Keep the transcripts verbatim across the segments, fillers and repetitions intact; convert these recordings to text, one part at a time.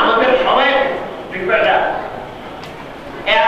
আমাদের সবাই বিপদ এক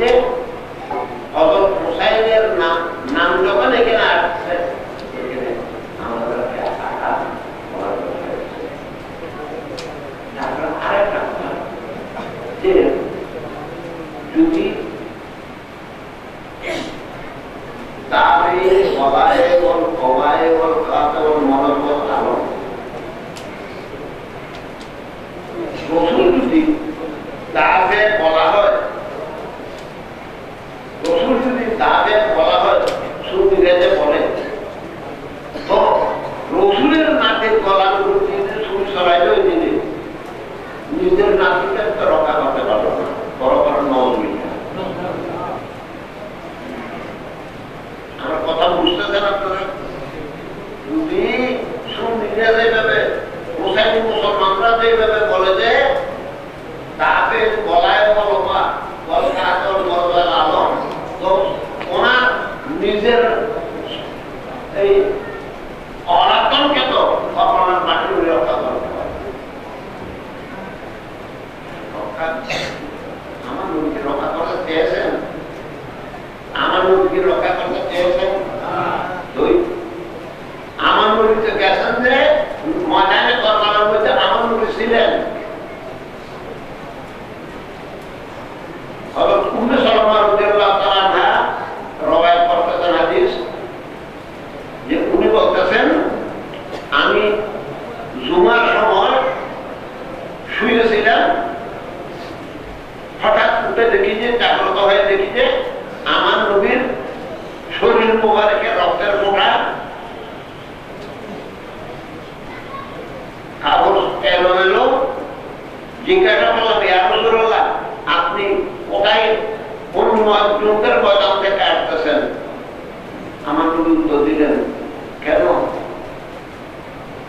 যে হযরত হুসাইনের নাম নাম যখন এখানে আসছে এখানে আমাদের আশা বড় হয়েছে। তারপর আরেকটা কথা যে যদি তারিখ বলায় এবং কমায় এবং কাতর মনোবল আলো রসুল যদি তাকে বলা হয় রসুল যদি তাকে বলা হয় সুবিধে বলে তো রসুলের নাতির গলার প্রতি সুর সবাই দিনে নিজের নাতিকে রক্ষা করতে পারলো না বড় বড় নয়। আমার কথা বুঝতে চান আপনারা যদি সুবিধা যেভাবে মুসলিম মুসলমানরা যেভাবে বলে যে তাকে বলায় বলবা বল কাতর বলবা আলম তো ওনার নিজের এই অরাতনকে তো আপনার মাটির রক্ষা করতে পারে আমার নদীকে রক্ষা করতে চেয়েছেন আমার নদীকে রক্ষা করতে চেয়েছেন দুই আমার নদীতে গেছেন যে ময়দানে কর্মার মধ্যে আমার নদী ছিলেন আমি জুমার সময় শুয়েছিলাম হঠাৎ উঠে দেখি যে জাগ্রত হয়ে দেখি যে আমার নবীর শরীর মোবারকে রক্তের ফোঁটা কাগজ এলো এলো জিজ্ঞাসা করলাম ইয়া রাসূলুল্লাহ আপনি ওটাই অন্য একজনদের বয়দান থেকে আসতেছেন আমার নবী উত্তর দিলেন কেন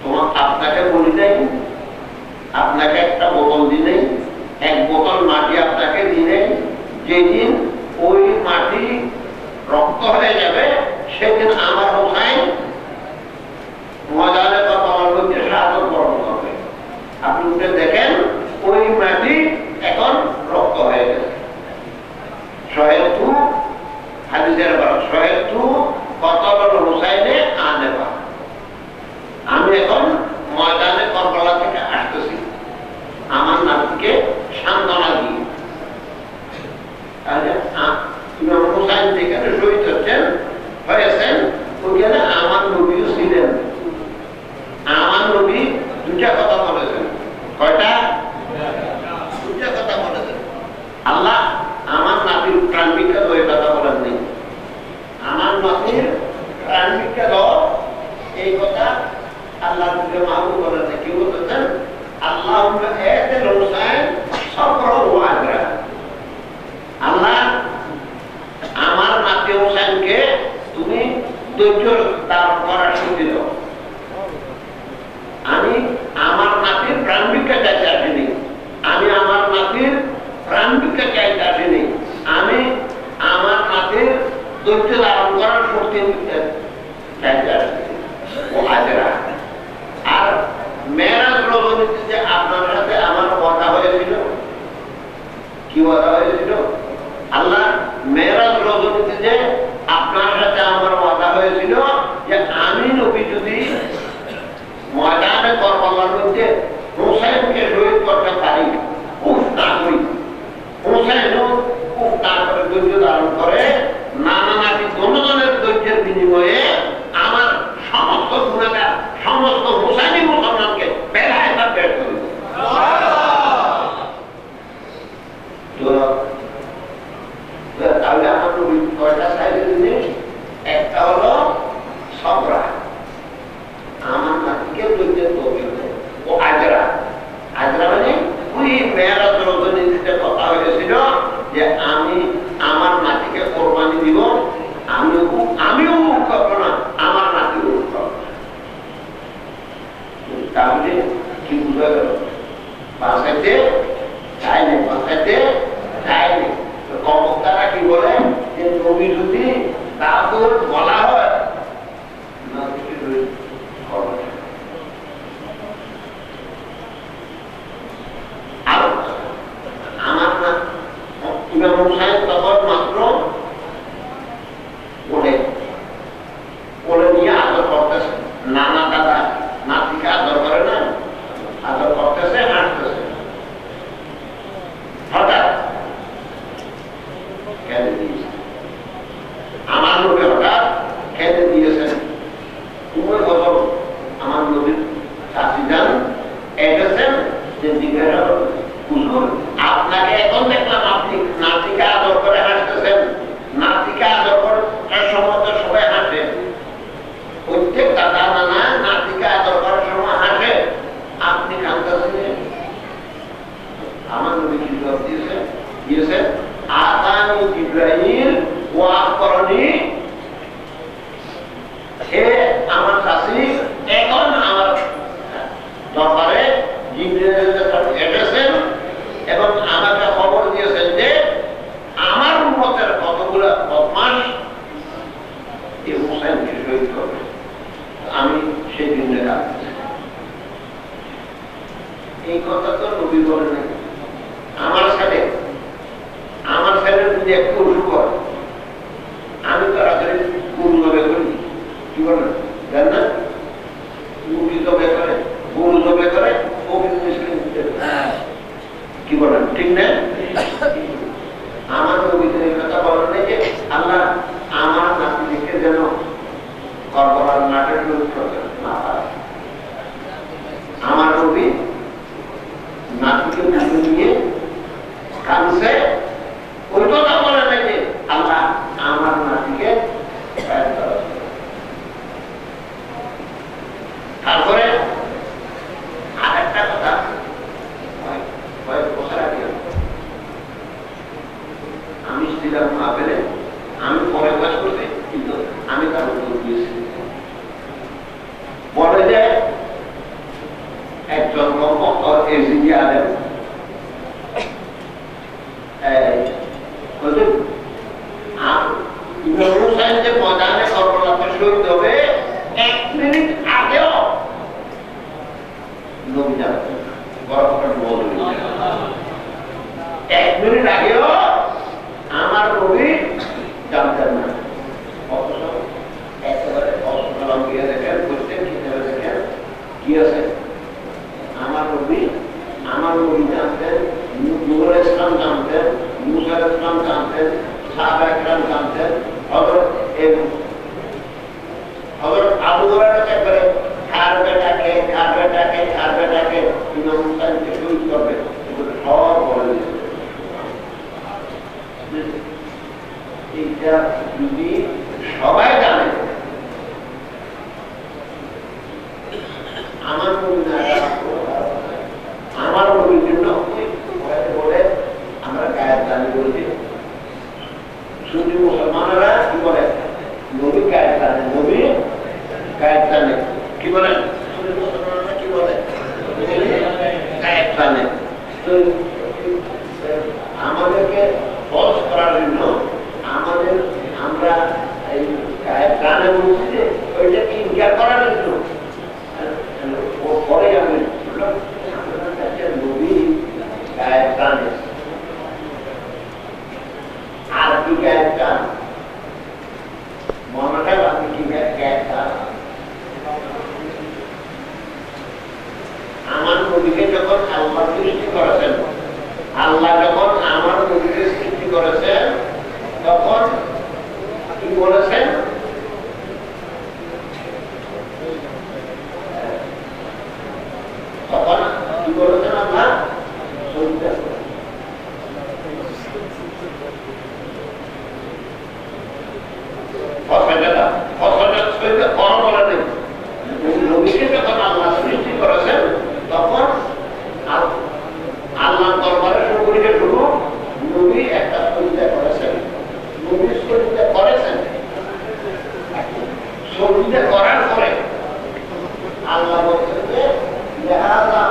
তোমার আপনাকে বলি নাই আপনাকে একটা বোতল দি নেই এক বোতল মাটি আপনাকে দি নেই যেদিন ওই মাটি রক্ত হয়ে যাবে সেদিন আমার ওখানে ময়দানে বা তোমার মধ্যে সাহায্য গ্রহণ করবে আপনি উঠে দেখেন ওই মাটি এখন রক্ত হয়ে গেছে। আমি এখন ময়দানে করবলা থেকে আসতেছি আমার নাতিকে সান্ত্বনা দিয়ে ইমাম হুসাইন যেখানে শহীদ হচ্ছেন হয়েছেন ওইখানে আমার নবীও ছিলেন। আমার নবী দুটা কথা বলেছেন কয়টা দুটা কথা বলেছেন আল্লাহ আমার নাতির প্রাণ ভিক্ষা ওই কথা বলেন নেই আমার নাতির প্রাণ ভিক্ষা দাও এই কথা আল্লাহ দিকে মাহবুব করেন না কেউ বলতেছেন আল্লাহ আল্লাহ আমার নাতি হোসেনকে তুমি ধৈর্য দান করার শক্তি দাও আমি আমার নাতির প্রাণ ভিক্ষা চাইতে আসিনি আমি আমার নাতির প্রাণ ভিক্ষা চাইতে আসিনি আমি আমার নাতির ধৈর্য ধারণ করার শক্তি চাইতে আসিনি আর মেয়েরা যে আপনার সাথে আমার কথা হয়েছিল কি কথা হয়েছিল আল্লাহ মেয়েরা রজনীতে যে আপনার সাথে আমার কথা হয়েছিল যে আমি নবী যদি ময়দানে করবলার মধ্যে হোসেনকে শহীদ করতে পারি উফ না করি হোসেন উফ না করে ধৈর্য ধারণ করে নানা নাকি জনগণের ধৈর্যের বিনিময়ে আমার সমস্ত গুণাটা সমস্ত হুসাইনি মুসলমানকে বেলায় তার বের করে তাহলে আমার কয়টা সাইজের জিনিস একটা হলো সবরা আমার নাতিকে দৈর্যের তৌফিক দেয় ও আজরা আজরা মানে ওই মেয়েরা রজনীতিতে কথা হয়েছিল যে আমি আমার নাতিকে কোরবানি দিব আমি আমিও মুখ করবো না আমার নাতিও মুখ করবো না। তাহলে কি বুঝা গেল বাঁচাইতে চাইনি বাঁচাইতে চাইনি কমতারা কি বলে যে নবী যদি I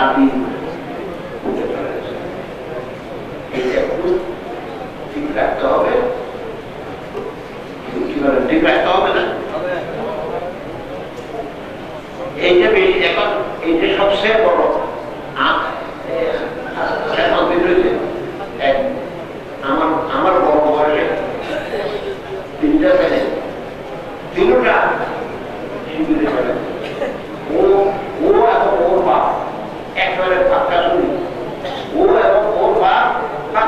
happy with the parents. It's a good feedback to have it. You are a feedback to have it. This is the first step of I am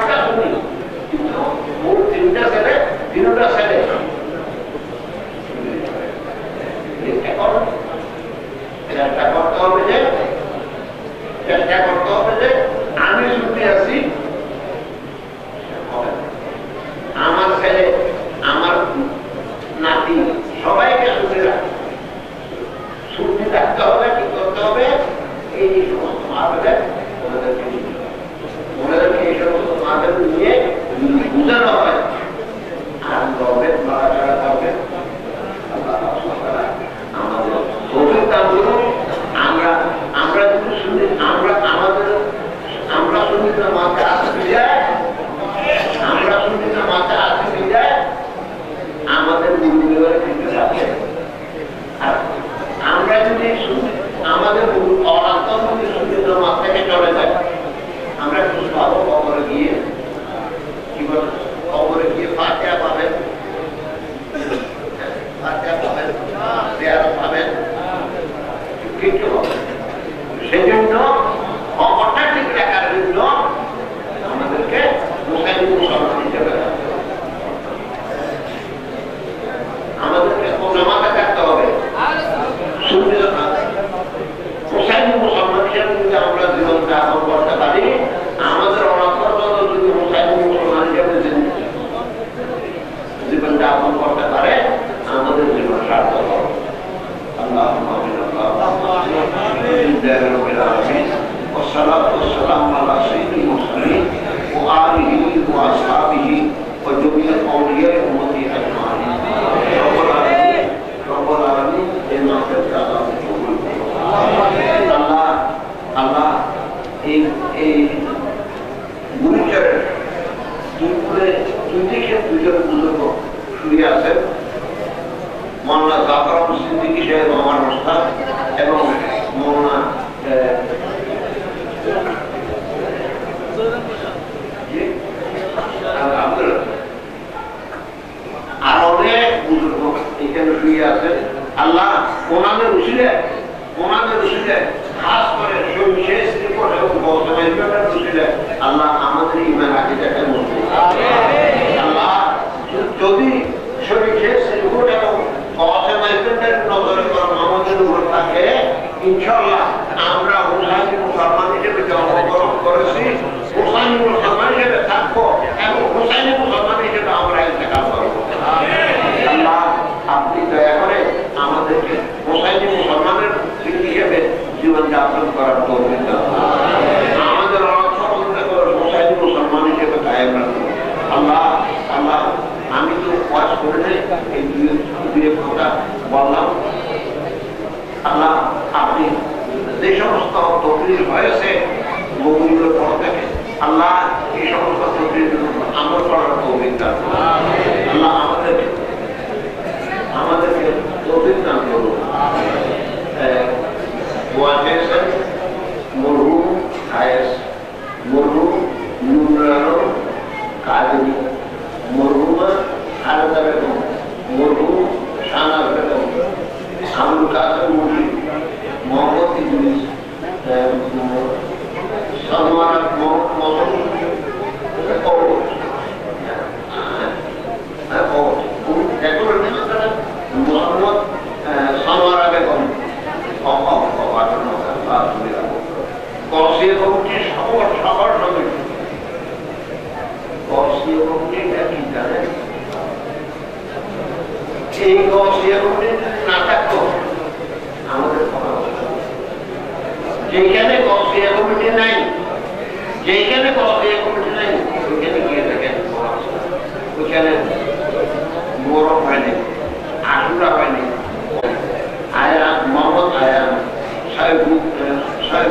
Mohammed, I am Saibuk, Allah'a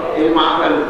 emanet olun.